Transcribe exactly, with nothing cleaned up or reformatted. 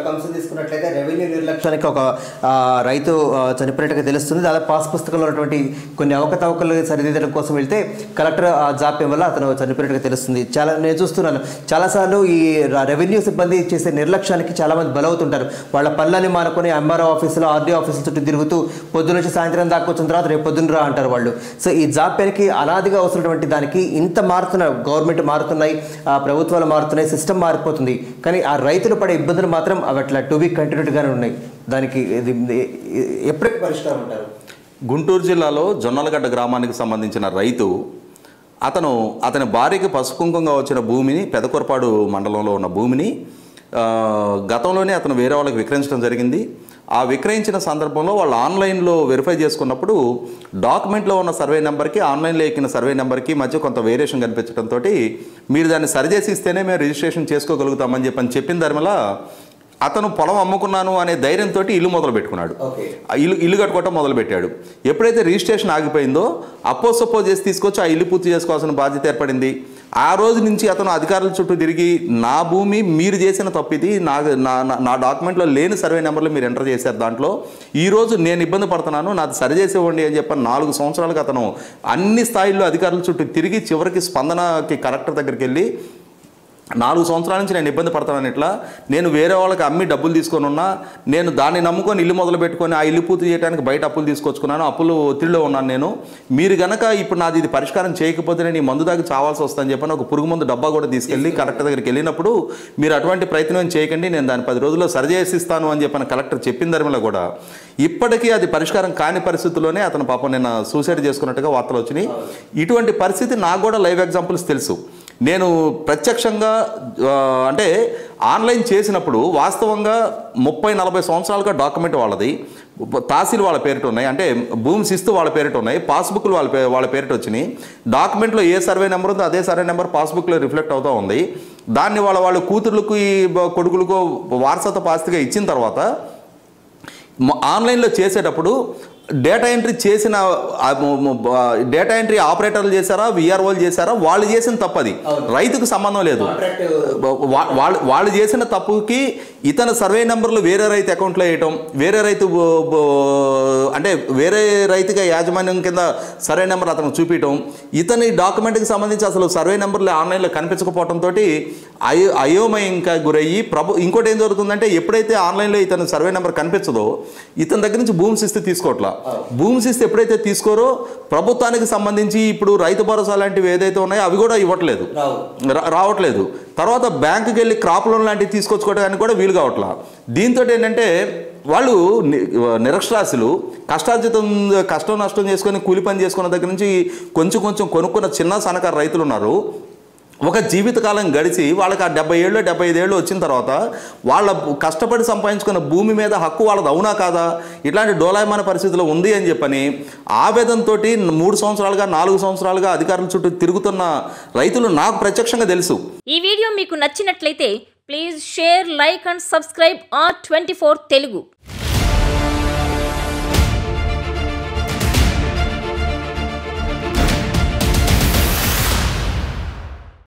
కనుక అంశం తీసుకున్నట్లయితే రెవెన్యూ నిర్లక్ష్యానికి ఒక రైతు చనిపోయినట్టుగా తెలుస్తుంది. దాదాపు పాస్ పుస్తకంలో ఉన్నటువంటి కొన్ని అవకతవకలు సరిదిద్దడం కోసం వెళ్తే కలెక్టర్ జాప్యం వల్ల అతను చనిపోయినట్టుగా తెలుస్తుంది. చాలా నేను చూస్తున్నాను చాలాసార్లు ఈ రెవెన్యూ సిబ్బంది చేసే నిర్లక్ష్యానికి చాలామంది బలవుతుంటారు. వాళ్ళ పనులని మానుకొని ఎంఆర్ఓ ఆఫీసులో ఆర్డీఓ ఆఫీసుల చుట్టూ తిరుగుతూ పొద్దున నుంచి సాయంత్రం దాకా వచ్చిన తర్వాత రేపు పొద్దున రా అంటారు వాళ్ళు. సో ఈ జాప్యానికి అనాదిగా అవసరమైనటువంటి దానికి ఇంత మారుతున్న గవర్నమెంట్ మారుతున్నాయి, ప్రభుత్వాలు మారుతున్నాయి, సిస్టమ్ మారిపోతుంది, కానీ ఆ రైతులు పడే ఇబ్బందులు మాత్రం అవి అట్లా టు బీ కంటిన్యూడ్గానే ఉన్నాయి. దానికి ఎప్పటికీ పరిష్కారం ఉంటారు. గుంటూరు జిల్లాలో జొన్నలగడ్డ గ్రామానికి సంబంధించిన రైతు అతను అతని భార్యకి పసుపుకుంకంగా వచ్చిన భూమిని పెదకొరపాడు మండలంలో ఉన్న భూమిని గతంలోనే అతను వేరే వాళ్ళకి విక్రయించడం జరిగింది. ఆ విక్రయించిన సందర్భంలో వాళ్ళు ఆన్లైన్లో వెరిఫై చేసుకున్నప్పుడు డాక్యుమెంట్లో ఉన్న సర్వే నెంబర్కి ఆన్లైన్లో ఎక్కిన సర్వే నెంబర్కి మధ్య కొంత వేరియేషన్ కనిపించడంతో మీరు దాన్ని సరిచేసి ఇస్తేనే మేము రిజిస్ట్రేషన్ చేసుకోగలుగుతామని చెప్పని చెప్పిన ధర్మలా అతను పొలం అమ్ముకున్నాను అనే ధైర్యంతో ఇల్లు మొదలు పెట్టుకున్నాడు. ఇల్లు ఇల్లు కట్టుకోవటం మొదలుపెట్టాడు. ఎప్పుడైతే రిజిస్ట్రేషన్ ఆగిపోయిందో అప్పో సప్పో చేసి తీసుకొచ్చి ఆ ఇల్లు పూర్తి చేసుకోవాల్సిన బాధ్యత ఏర్పడింది. ఆ రోజు నుంచి అతను అధికారుల చుట్టూ తిరిగి నా భూమి మీరు చేసిన తప్పు ఇది, నా నా డాక్యుమెంట్లో లేని సర్వే నెంబర్లు మీరు ఎంటర్ చేశారు, దాంట్లో ఈరోజు నేను ఇబ్బంది పడుతున్నాను, నాది సరిచేసేవ్వండి అని చెప్పి నాలుగు సంవత్సరాలకు అతను అన్ని స్థాయిల్లో అధికారుల చుట్టూ తిరిగి చివరికి స్పందనకి కలెక్టర్ దగ్గరికి వెళ్ళి నాలుగు సంవత్సరాల నుంచి నేను ఇబ్బంది పడతానని ఇట్లా నేను వేరే వాళ్ళకి అమ్మి డబ్బులు తీసుకొని ఉన్నా, నేను దాన్ని నమ్ముకొని ఇల్లు మొదలు పెట్టుకొని ఆ ఇల్లు పూర్తి చేయడానికి బయట అప్పులు తీసుకొచ్చుకున్నాను, అప్పులు ఒత్తిడిలో ఉన్నాను నేను, మీరు కనుక ఇప్పుడు నాది ఇది పరిష్కారం చేయకపోతే నేను ఈ మందు దాకా చావాల్సి వస్తుందని చెప్పని ఒక పురుగు మందు డబ్బా కూడా తీసుకెళ్ళి కలెక్టర్ దగ్గరికి వెళ్ళినప్పుడు మీరు అటువంటి ప్రయత్నం చేయకండి, నేను దాన్ని పది రోజుల్లో సరిచేసిస్తాను అని చెప్పని కలెక్టర్ చెప్పిన ధర్మలో కూడా ఇప్పటికీ అది పరిష్కారం కాని పరిస్థితుల్లోనే అతను పాపం నేను సూసైడ్ చేసుకున్నట్టుగా వార్తలు వచ్చినాయి. ఇటువంటి పరిస్థితి నాకు కూడా లైవ్ ఎగ్జాంపుల్స్ తెలుసు. నేను ప్రత్యక్షంగా అంటే ఆన్లైన్ చేసినప్పుడు వాస్తవంగా ముప్పై నలభై సంవత్సరాలుగా డాక్యుమెంట్ వాళ్ళది తహసీల్ వాళ్ళ పేరిట ఉన్నాయి, అంటే భూమి శిస్తు వాళ్ళ పేరిట ఉన్నాయి, పాస్బుక్లు వాళ్ళ పే వాళ్ళ పేరిట వచ్చినాయి. డాక్యుమెంట్లో ఏ సర్వే నెంబర్ ఉందో అదే సర్వే నెంబర్ పాస్బుక్లో రిఫ్లెక్ట్ అవుతూ ఉంది. దాన్ని వాళ్ళ వాళ్ళ కూతుర్లకు కొడుకులకు వారసత్వ ఆస్తిగా ఇచ్చిన తర్వాత ఆన్లైన్లో చేసేటప్పుడు డేటా ఎంట్రీ చేసిన డేటా ఎంట్రీ ఆపరేటర్లు చేశారా విఆర్ఓలు చేశారా వాళ్ళు చేసిన తప్పు అది, రైతుకు సంబంధం లేదు. వాళ్ళు వాళ్ళు చేసిన తప్పుకి ఇతను సర్వే నెంబర్లు వేరే రైతు అకౌంట్లో వేయటం, వేరే రైతు అంటే వేరే రైతుగా యాజమాన్యం కింద సర్వే నెంబర్ అతను చూపించడం, ఇతని డాక్యుమెంట్కి సంబంధించి అసలు సర్వే నెంబర్లు ఆన్లైన్లో కనిపించకపోవడంతో అయో అయోమయంగా గురయ్యి ప్రభు ఇంకోటి ఏం జరుగుతుందంటే ఎప్పుడైతే ఆన్లైన్లో ఇతను సర్వే నెంబర్ కనిపించదో ఇతని దగ్గర నుంచి భూమి శిస్తు తీసుకోవట్లా. భూమి శిస్తు ఎప్పుడైతే తీసుకోరో ప్రభుత్వానికి సంబంధించి ఇప్పుడు రైతు భరోసా లాంటివి ఏదైతే ఉన్నాయో అవి కూడా ఇవ్వట్లేదు, రావట్లేదు. తర్వాత బ్యాంకుకి వెళ్ళి క్రాప్ లోన్ లాంటివి తీసుకొచ్చుకోవడానికి కూడా వీలు కావట్లా. దీంతో ఏంటంటే వాళ్ళు నిరక్షరాస్యులు కష్టార్జితం కష్టం నష్టం చేసుకొని కూలి పని చేసుకున్న దగ్గర నుంచి కొంచెం కొంచెం కొనుక్కున్న చిన్న సన్నకారు రైతులు ఉన్నారు. ఒక జీవితకాలం గడిచి వాళ్ళకి ఆ డెబ్బై ఏళ్ళు డెబ్బై ఐదు ఏళ్ళు వచ్చిన తర్వాత వాళ్ళ కష్టపడి సంపాదించుకున్న భూమి మీద హక్కు వాళ్ళది అవునా కాదా ఇట్లాంటి డోలాయమాన పరిస్థితిలో ఉంది అని చెప్పని ఆవేదనతో మూడు సంవత్సరాలుగా నాలుగు సంవత్సరాలుగా అధికారుల చుట్టూ తిరుగుతున్న రైతులు నాకు ప్రత్యక్షంగా తెలుసు. ఈ వీడియో మీకు నచ్చినట్లయితే please share, like and subscribe R twenty four Telugu.